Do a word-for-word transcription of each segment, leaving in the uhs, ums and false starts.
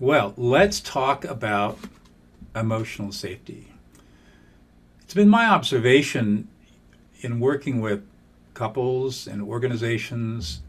Well, let's talk about emotional safety. It's been my observation in working with couples and organizations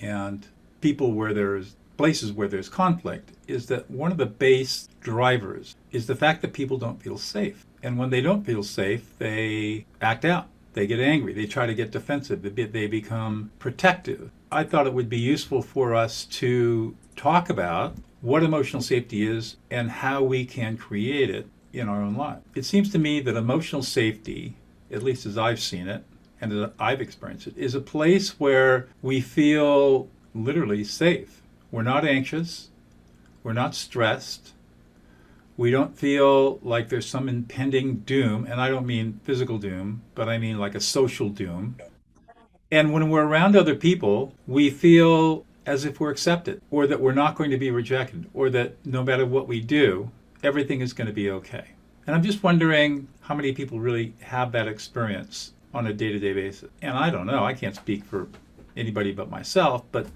and people where there's places where there's conflict is that one of the base drivers is the fact that people don't feel safe. And when they don't feel safe, they act out. They get angry. They try to get defensive. They become protective. I thought it would be useful for us to talk about what emotional safety is and how we can create it in our own life. It seems to me that emotional safety, at least as I've seen it and as I've experienced it, is a place where we feel literally safe. We're not anxious. We're not stressed. We don't feel like there's some impending doom, and I don't mean physical doom, but I mean like a social doom. And when we're around other people, we feel as if we're accepted, or that we're not going to be rejected, or that no matter what we do, everything is going to be okay. And I'm just wondering how many people really have that experience on a day-to-day basis. And I don't know, I can't speak for anybody but myself, but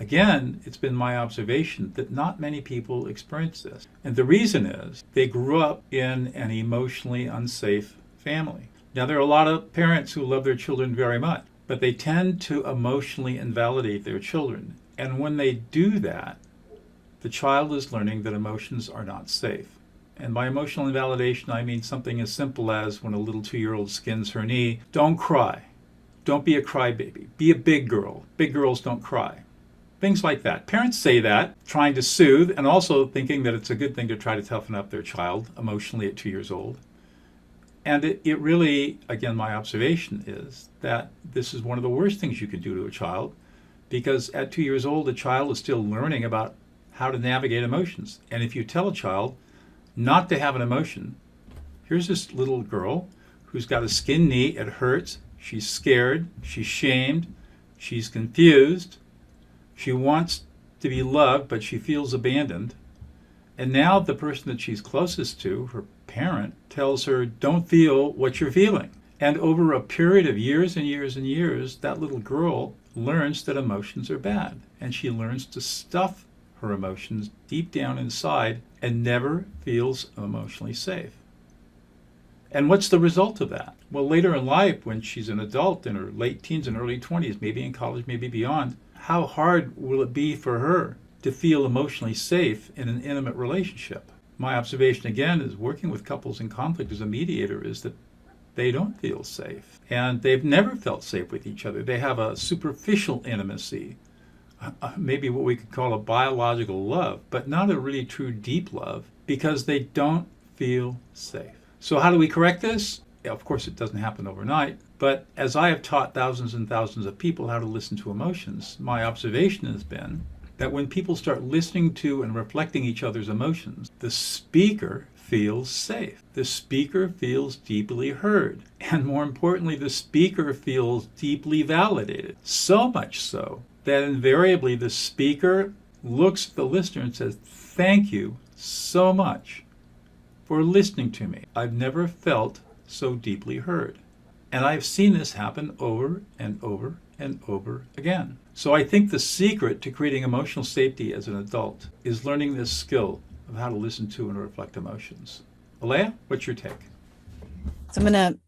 again, it's been my observation that not many people experience this. And the reason is they grew up in an emotionally unsafe family. Now, there are a lot of parents who love their children very much, but they tend to emotionally invalidate their children. And when they do that, the child is learning that emotions are not safe. And by emotional invalidation, I mean something as simple as when a little two-year-old skins her knee, don't cry. Don't be a crybaby. Be a big girl. Big girls don't cry. Things like that. Parents say that, trying to soothe, and also thinking that it's a good thing to try to toughen up their child emotionally at two years old. And it, it really, again, my observation is that this is one of the worst things you can do to a child, because at two years old, a child is still learning about how to navigate emotions. And if you tell a child not to have an emotion, here's this little girl who's got a skinned knee, it hurts, she's scared, she's shamed, she's confused, she wants to be loved, but she feels abandoned. And now the person that she's closest to, her parent, tells her, don't feel what you're feeling. And over a period of years and years and years, that little girl learns that emotions are bad. And she learns to stuff her emotions deep down inside and never feels emotionally safe. And what's the result of that? Well, later in life, when she's an adult in her late teens and early twenties, maybe in college, maybe beyond, how hard will it be for her to feel emotionally safe in an intimate relationship? My observation, again, is working with couples in conflict as a mediator is that they don't feel safe. And they've never felt safe with each other. They have a superficial intimacy, maybe what we could call a biological love, but not a really true deep love, because they don't feel safe. So how do we correct this? Of course, it doesn't happen overnight. But as I have taught thousands and thousands of people how to listen to emotions, my observation has been that when people start listening to and reflecting each other's emotions, the speaker feels safe. The speaker feels deeply heard. And more importantly, the speaker feels deeply validated. So much so that invariably the speaker looks at the listener and says, thank you so much for listening to me. I've never felt so deeply heard. And I've seen this happen over and over and over again. So I think the secret to creating emotional safety as an adult is learning this skill of how to listen to and reflect emotions. Aleya, what's your take? So I'm going to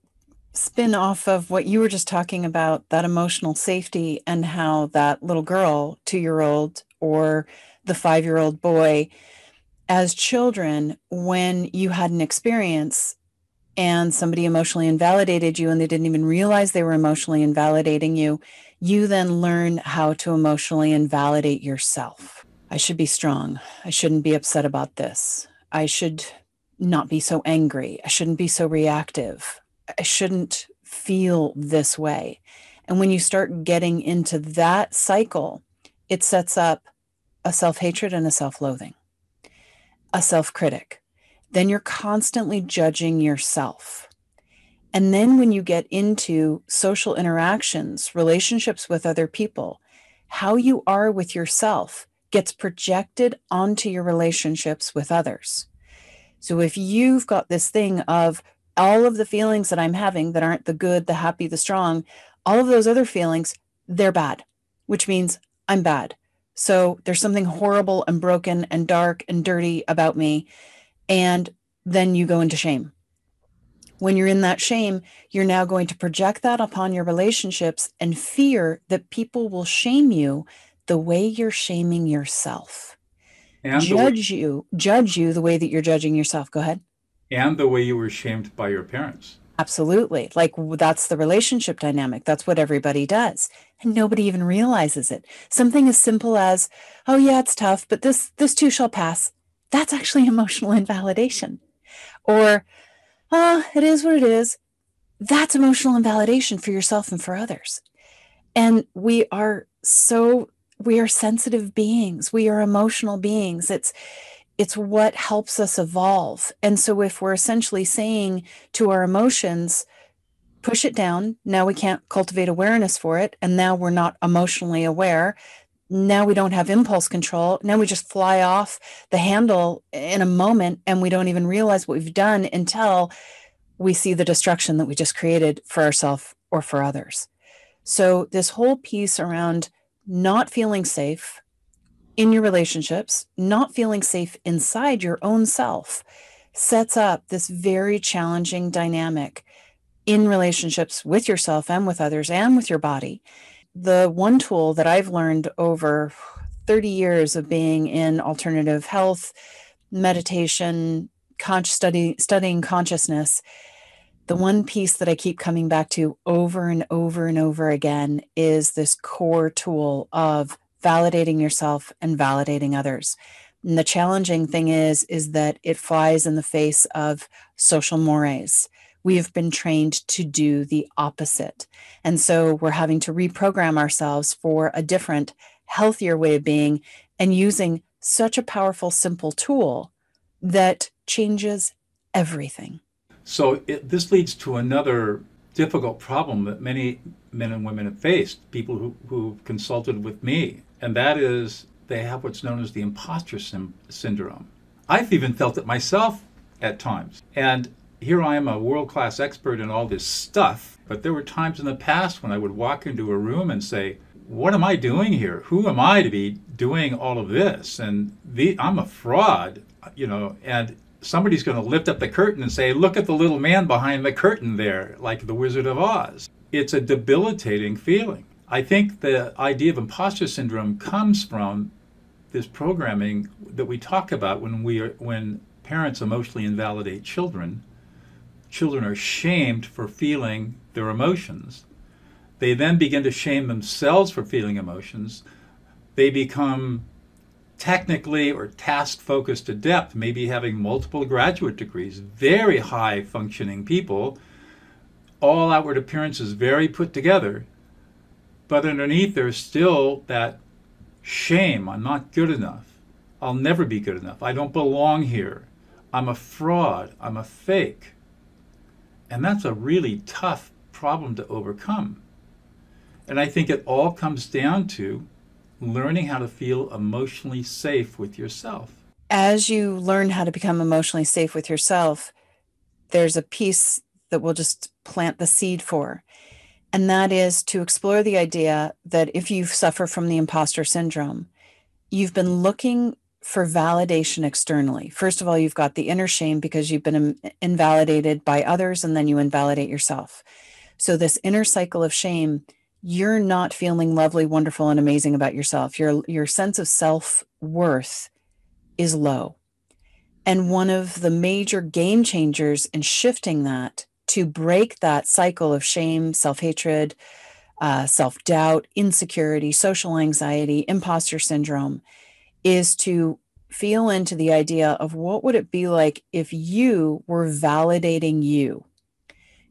spin off of what you were just talking about, that emotional safety and how that little girl, two-year-old, or the five-year-old boy, as children, when you had an experience and somebody emotionally invalidated you and they didn't even realize they were emotionally invalidating you, you then learn how to emotionally invalidate yourself. I should be strong. I shouldn't be upset about this. I should not be so angry. I shouldn't be so reactive. I shouldn't feel this way. And when you start getting into that cycle, it sets up a self-hatred and a self-loathing, a self-critic. Then you're constantly judging yourself. And then when you get into social interactions, relationships with other people, how you are with yourself gets projected onto your relationships with others. So if you've got this thing of all of the feelings that I'm having that aren't the good, the happy, the strong, all of those other feelings, they're bad, which means I'm bad. So there's something horrible and broken and dark and dirty about me. And then you go into shame. When you're in that shame, you're now going to project that upon your relationships and fear that people will shame you the way you're shaming yourself. And judge way- you, judge you the way that you're judging yourself. Go ahead. And the way you were shamed by your parents. Absolutely. Like, that's the relationship dynamic. That's what everybody does. And nobody even realizes it. Something as simple as, oh yeah, it's tough, but this, this too shall pass. That's actually emotional invalidation. Or, oh, it is what it is. That's emotional invalidation for yourself and for others. And we are so, we are sensitive beings. We are emotional beings. It's, it's what helps us evolve. And so if we're essentially saying to our emotions, push it down, now we can't cultivate awareness for it, and now we're not emotionally aware, now we don't have impulse control, now we just fly off the handle in a moment, and we don't even realize what we've done until we see the destruction that we just created for ourselves or for others. So this whole piece around not feeling safe in your relationships, not feeling safe inside your own self, sets up this very challenging dynamic in relationships with yourself and with others and with your body. The one tool that I've learned over thirty years of being in alternative health, meditation, con- study, studying consciousness, the one piece that I keep coming back to over and over and over again is this core tool of validating yourself and validating others. And the challenging thing is, is that it flies in the face of social mores. We have been trained to do the opposite. And so we're having to reprogram ourselves for a different, healthier way of being, and using such a powerful, simple tool that changes everything. So it, this leads to another difficult problem that many men and women have faced, people who, who consulted with me. And that is, they have what's known as the imposter sim- syndrome. I've even felt it myself at times. And here I am, a world-class expert in all this stuff, but there were times in the past when I would walk into a room and say, what am I doing here? Who am I to be doing all of this? And the, I'm a fraud, you know, and somebody's going to lift up the curtain and say, look at the little man behind the curtain there, like the Wizard of Oz. It's a debilitating feeling. I think the idea of imposter syndrome comes from this programming that we talk about when we are, when parents emotionally invalidate children. Children are shamed for feeling their emotions. They then begin to shame themselves for feeling emotions. They become technically or task-focused adept, maybe having multiple graduate degrees, very high-functioning people. All outward appearances very put together, but underneath there's still that shame. I'm not good enough. I'll never be good enough. I don't belong here. I'm a fraud. I'm a fake. And that's a really tough problem to overcome. And I think it all comes down to learning how to feel emotionally safe with yourself. As you learn how to become emotionally safe with yourself, there's a piece that we'll just plant the seed for. And that is to explore the idea that if you suffer from the imposter syndrome, you've been looking for validation externally. First of all, you've got the inner shame because you've been invalidated by others, and then you invalidate yourself. So this inner cycle of shame, you're not feeling lovely, wonderful, and amazing about yourself. Your, your sense of self-worth is low. And one of the major game changers in shifting that, to break that cycle of shame, self-hatred, uh, self-doubt, insecurity, social anxiety, imposter syndrome, is to feel into the idea of what would it be like if you were validating you.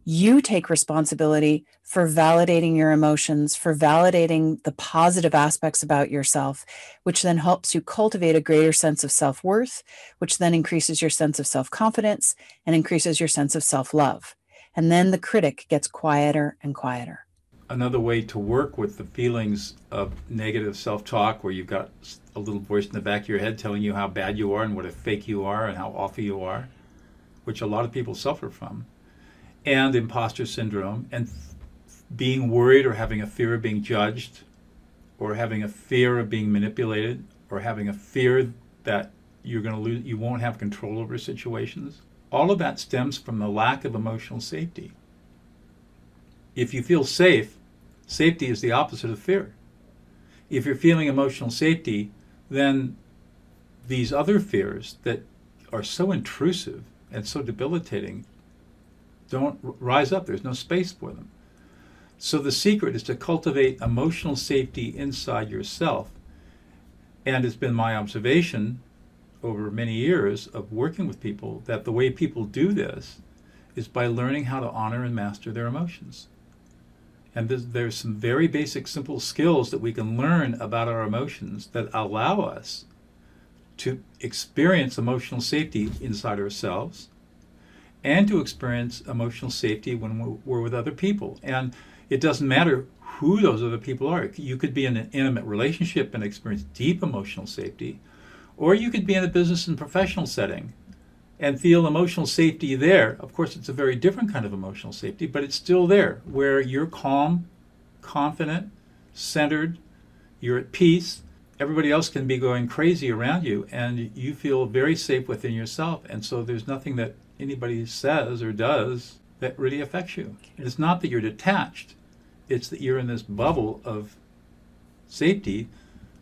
You take responsibility for validating your emotions, for validating the positive aspects about yourself, which then helps you cultivate a greater sense of self-worth, which then increases your sense of self-confidence and increases your sense of self-love. And then the critic gets quieter and quieter. Another way to work with the feelings of negative self-talk, where you've got a little voice in the back of your head telling you how bad you are and what a fake you are and how awful you are, which a lot of people suffer from, and imposter syndrome, and being worried or having a fear of being judged or having a fear of being manipulated, or having a fear that you're going to lose, you won't have control over situations, all of that stems from the lack of emotional safety. If you feel safe, safety is the opposite of fear. If you're feeling emotional safety, then these other fears that are so intrusive and so debilitating don't rise up. There's no space for them. So the secret is to cultivate emotional safety inside yourself. And it's been my observation over many years of working with people that the way people do this is by learning how to honor and master their emotions. And there's, there's some very basic, simple skills that we can learn about our emotions that allow us to experience emotional safety inside ourselves and to experience emotional safety when we're, we're with other people. And it doesn't matter who those other people are. You could be in an intimate relationship and experience deep emotional safety, or you could be in a business and professional setting and feel emotional safety there. Of course, it's a very different kind of emotional safety, but it's still there, where you're calm, confident, centered, you're at peace. Everybody else can be going crazy around you, and you feel very safe within yourself. And so there's nothing that anybody says or does that really affects you. And it's not that you're detached. It's that you're in this bubble of safety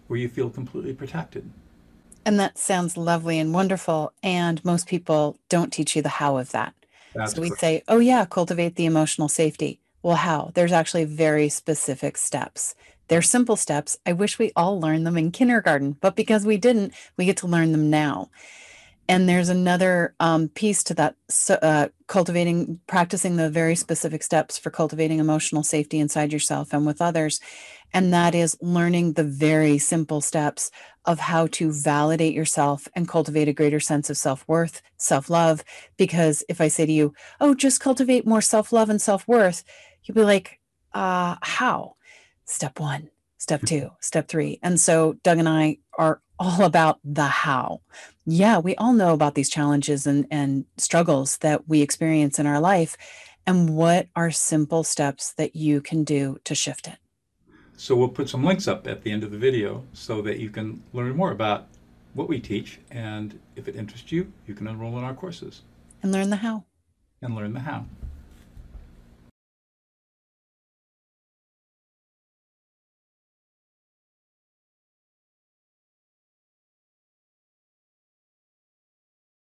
where you feel completely protected. And that sounds lovely and wonderful. And most people don't teach you the how of that. That's so we correct. Say, oh yeah, cultivate the emotional safety. Well, how? There's actually very specific steps. They're simple steps. I wish we all learned them in kindergarten, but because we didn't, we get to learn them now. And there's another um, piece to that, so, uh, cultivating, practicing the very specific steps for cultivating emotional safety inside yourself and with others. And that is learning the very simple steps of how to validate yourself and cultivate a greater sense of self-worth, self-love. Because if I say to you, oh, just cultivate more self-love and self-worth, you'll be like, uh, how? Step one, step two, step three. And so Doug and I are all about the how. Yeah, we all know about these challenges and, and struggles that we experience in our life. And what are simple steps that you can do to shift it? So we'll put some links up at the end of the video so that you can learn more about what we teach. And if it interests you, you can enroll in our courses. And learn the how. And learn the how.